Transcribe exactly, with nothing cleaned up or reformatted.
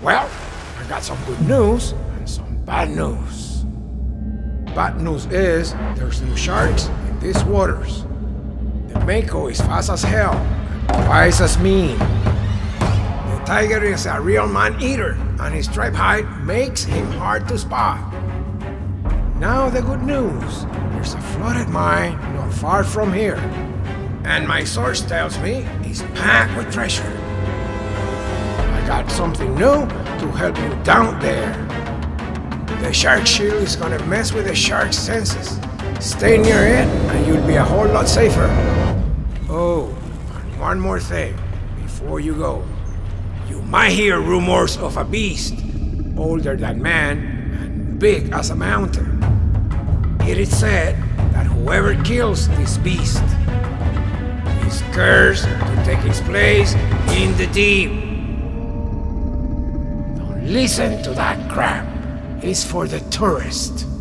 Well, I got some good news and some bad news. Bad news is there's no sharks in these waters. The Mako is fast as hell and twice as mean. The tiger is a real man-eater and his stripe hide makes him hard to spot. Now the good news, there's a flooded mine not far from here. And my source tells me it's packed with treasure. Got something new to help you down there. The Shark Shield is gonna mess with the shark's senses. Stay near it and you'll be a whole lot safer. Oh, and one more thing before you go. You might hear rumors of a beast, older than man and big as a mountain. It is said that whoever kills this beast is cursed to take his place in the deep. Listen to that crap. It's for the tourist.